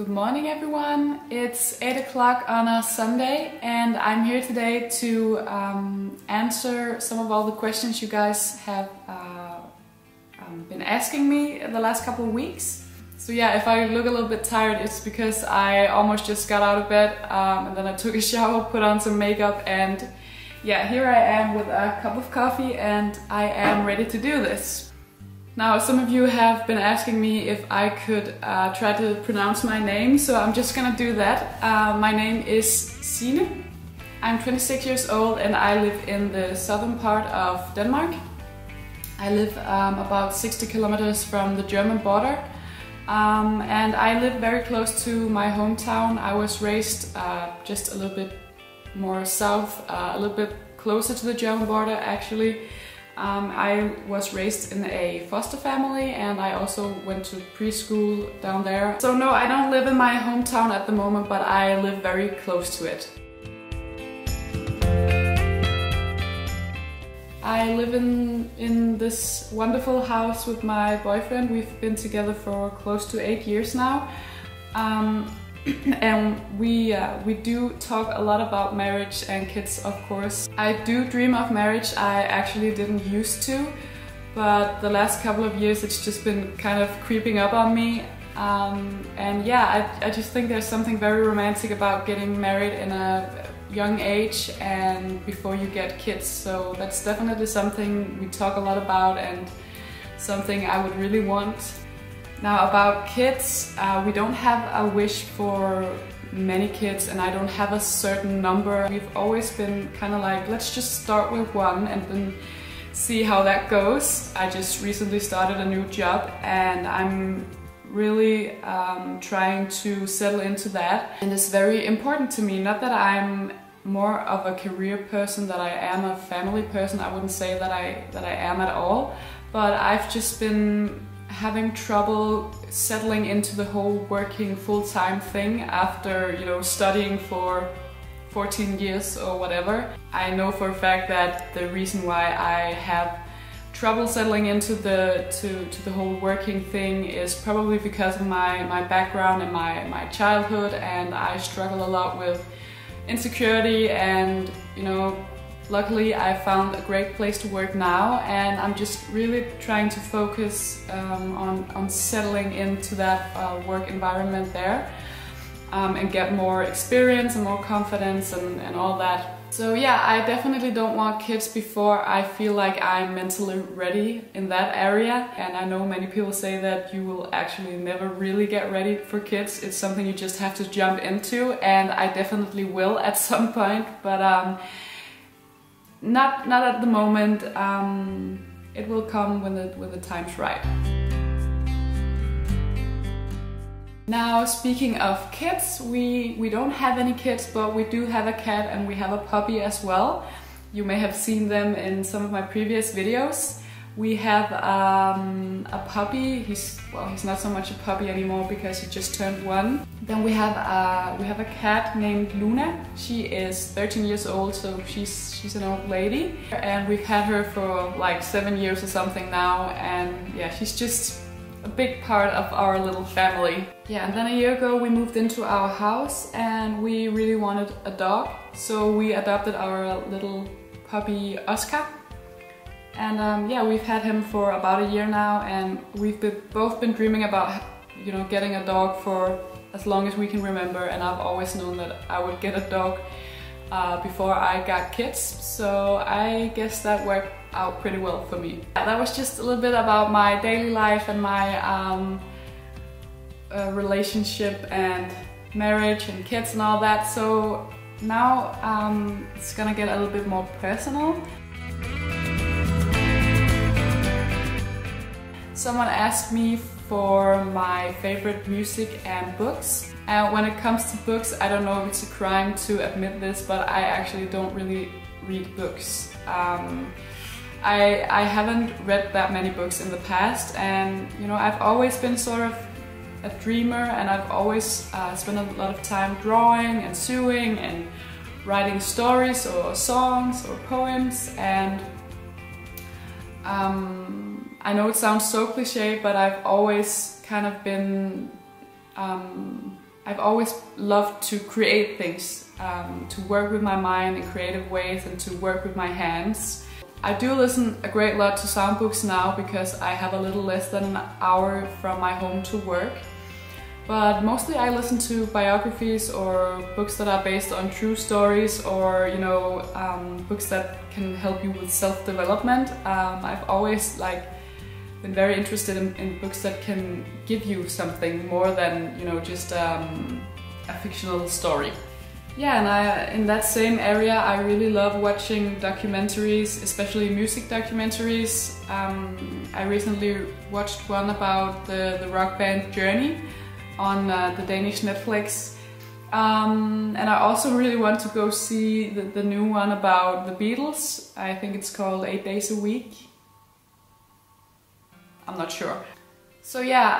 Good morning everyone, it's 8 o'clock on a Sunday and I'm here today to answer some of all the questions you guys have been asking me the last couple of weeks. So yeah, if I look a little bit tired, it's because I almost just got out of bed and then I took a shower, put on some makeup, and yeah, here I am with a cup of coffee and I am ready to do this. Now, some of you have been asking me if I could try to pronounce my name, so I'm just gonna do that. My name is Sine. I'm 26 years old and I live in the southern part of Denmark. I live about 60 kilometers from the German border, and I live very close to my hometown. I was raised just a little bit more south, a little bit closer to the German border actually. I was raised in a foster family and I also went to preschool down there. So no, I don't live in my hometown at the moment, but I live very close to it. I live in this wonderful house with my boyfriend. We've been together for close to 8 years now. And we do talk a lot about marriage and kids, of course. I do dream of marriage. I actually didn't used to, but the last couple of years it's just been kind of creeping up on me. And yeah, I just think there's something very romantic about getting married in a young age and before you get kids. So that's definitely something we talk a lot about and something I would really want. Now about kids, we don't have a wish for many kids and I don't have a certain number. We've always been kind of like, let's just start with one and then see how that goes. I just recently started a new job and I'm really trying to settle into that. And it's very important to me, not that I'm more of a career person than I am a family person. I wouldn't say that I am at all, but I've just been having trouble settling into the whole working full-time thing after, you know, studying for 14 years or whatever. I know for a fact that the reason why I have trouble settling into the whole working thing is probably because of my background and my childhood, and I struggle a lot with insecurity and, you know, luckily, I found a great place to work now, and I'm just really trying to focus on settling into that work environment there and get more experience and more confidence and all that. So yeah, I definitely don't want kids before I feel like I'm mentally ready in that area. And I know many people say that you will actually never really get ready for kids. It's something you just have to jump into, and I definitely will at some point, but Not at the moment. It will come when the time's right. Now, speaking of kids, we don't have any kids, but we do have a cat and we have a puppy as well. You may have seen them in some of my previous videos. We have a puppy. He's not so much a puppy anymore because he just turned 1. Then we have a cat named Luna. She is 13 years old, so she's an old lady, and we've had her for like 7 years or something now. And yeah, she's just a big part of our little family. Yeah, and then a year ago we moved into our house, and we really wanted a dog, so we adopted our little puppy Oskar. And yeah, we've had him for about a year now, and we've both been dreaming about, you know, getting a dog for as long as we can remember, and I've always known that I would get a dog before I got kids, so I guess that worked out pretty well for me. Yeah, that was just a little bit about my daily life and my relationship and marriage and kids and all that, so now it's gonna get a little bit more personal. Someone asked me for my favorite music and books. And when it comes to books, I don't know if it's a crime to admit this, but I actually don't really read books. I haven't read that many books in the past, and you know, I've always been sort of a dreamer, and I've always spent a lot of time drawing and sewing and writing stories or songs or poems, and I know it sounds so cliche, but I've always kind of been I've always loved to create things, to work with my mind in creative ways and to work with my hands. I do listen a great lot to sound books now because I have a little less than an hour from my home to work. But mostly I listen to biographies or books that are based on true stories or, you know, books that can help you with self-development. I've always been very interested in books that can give you something more than, you know, just a fictional story. Yeah, and in that same area I really love watching documentaries, especially music documentaries. I recently watched one about the rock band Journey on the Danish Netflix. And I also really want to go see the new one about the Beatles. I think it's called 8 Days a Week. I'm not sure. So yeah,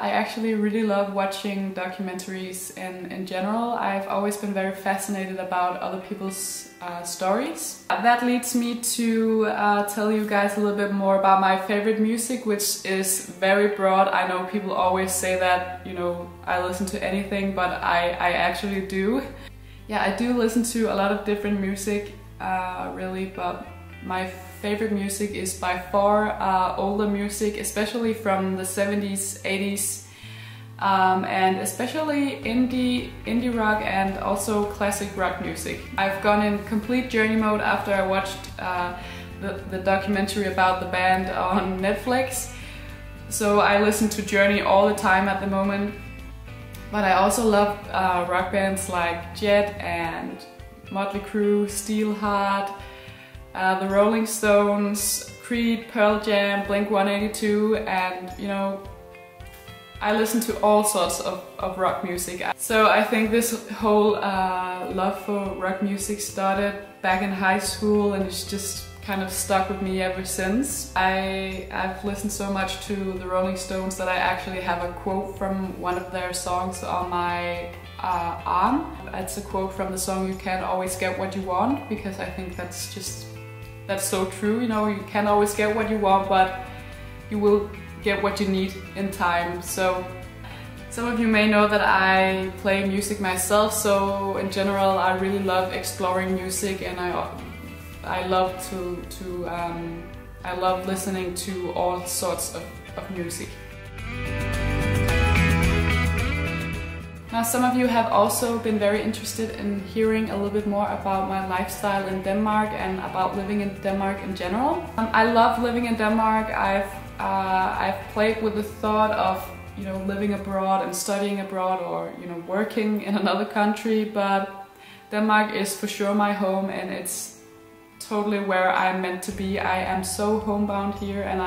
I actually really love watching documentaries in general. I've always been very fascinated about other people's stories. That leads me to tell you guys a little bit more about my favorite music, which is very broad. I know people always say that, you know, I listen to anything, but I actually do. Yeah, I do listen to a lot of different music, really, but my favorite music is by far older music, especially from the 70s, 80s, and especially indie rock and also classic rock music. I've gone in complete Journey mode after I watched the documentary about the band on Netflix. So I listen to Journey all the time at the moment. But I also love rock bands like Jet and Mötley Crüe, Steelheart, the Rolling Stones, Creed, Pearl Jam, Blink-182, and, you know, I listen to all sorts of rock music. So I think this whole love for rock music started back in high school and it's just kind of stuck with me ever since. I've listened so much to the Rolling Stones that I actually have a quote from one of their songs on my arm. It's a quote from the song "You Can't Always Get What You Want," because I think that's so true, you know, you can't always get what you want, but you will get what you need in time. So some of you may know that I play music myself, so in general I really love exploring music and I love I love listening to all sorts of music. Now, some of you have also been very interested in hearing a little bit more about my lifestyle in Denmark and about living in Denmark in general. I love living in Denmark. I've played with the thought of, you know, living abroad and studying abroad or, you know, working in another country, but Denmark is for sure my home and it's totally where I'm meant to be. I am so homebound here and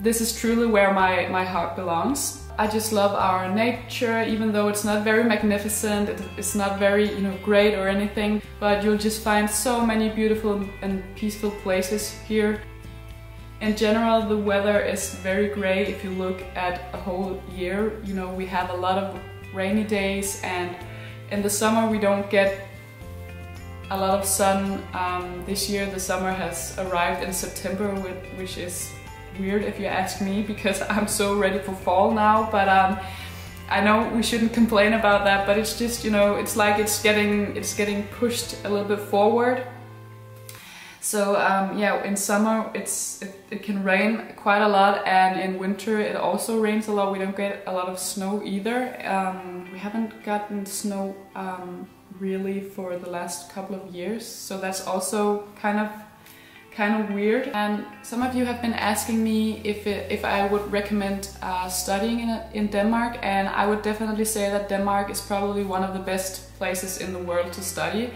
this is truly where my heart belongs. I just love our nature, even though it's not very magnificent, it's not very, you know, great or anything, but you'll just find so many beautiful and peaceful places here. In general, the weather is very great if you look at a whole year. You know, we have a lot of rainy days and in the summer we don't get a lot of sun. This year the summer has arrived in September, which is weird if you ask me because I'm so ready for fall now, but I know we shouldn't complain about that, but it's just, you know, it's like it's getting pushed a little bit forward. So yeah, in summer it can rain quite a lot and in winter it also rains a lot. We don't get a lot of snow either. We haven't gotten snow really for the last couple of years, so that's also kind of weird. And some of you have been asking me if I would recommend studying in Denmark, and I would definitely say that Denmark is probably one of the best places in the world to study.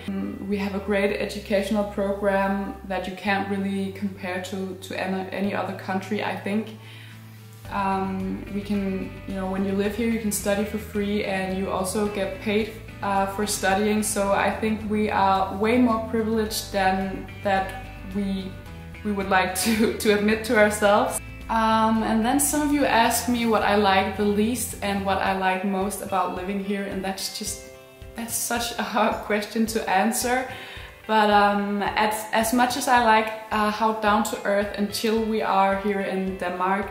We have a great educational program that you can't really compare to any other country, I think. We can, you know, when you live here you can study for free and you also get paid for studying, so I think we are way more privileged than that we would like to admit to ourselves. And then some of you asked me what I like the least and what I like most about living here, and that's such a hard question to answer. But as much as I like how down to earth and chill we are here in Denmark,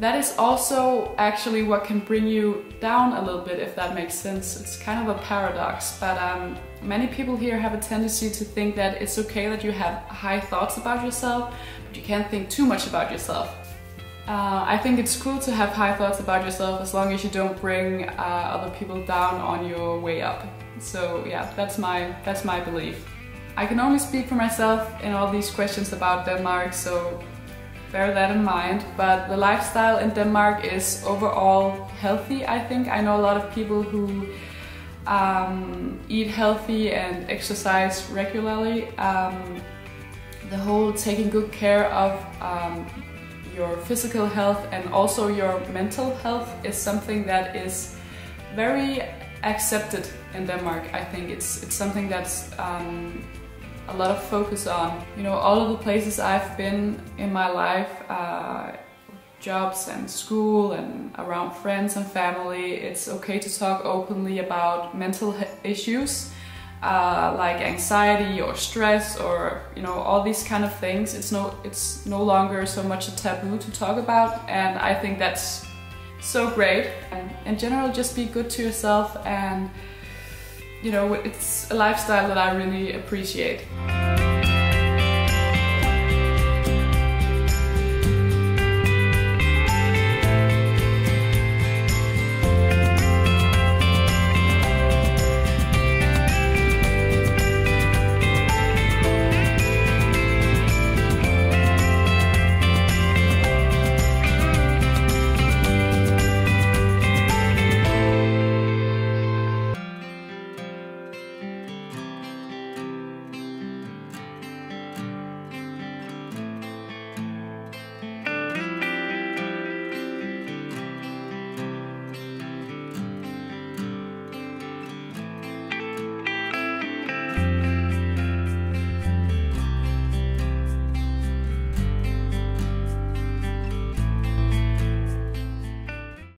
that is also actually what can bring you down a little bit, if that makes sense. It's kind of a paradox, but many people here have a tendency to think that it's okay that you have high thoughts about yourself, but you can't think too much about yourself. I think it's cool to have high thoughts about yourself as long as you don't bring other people down on your way up. So yeah, that's my belief. I can only speak for myself in all these questions about Denmark, so bear that in mind, but the lifestyle in Denmark is overall healthy, I think. I know a lot of people who eat healthy and exercise regularly. The whole taking good care of your physical health and also your mental health is something that is very accepted in Denmark. I think it's something that's a lot of focus on. You know, all of the places I've been in my life, jobs and school and around friends and family, it's okay to talk openly about mental issues like anxiety or stress or, you know, all these kind of things. It's no longer so much a taboo to talk about, and I think that's so great. And in general, just be good to yourself, and you know, it's a lifestyle that I really appreciate.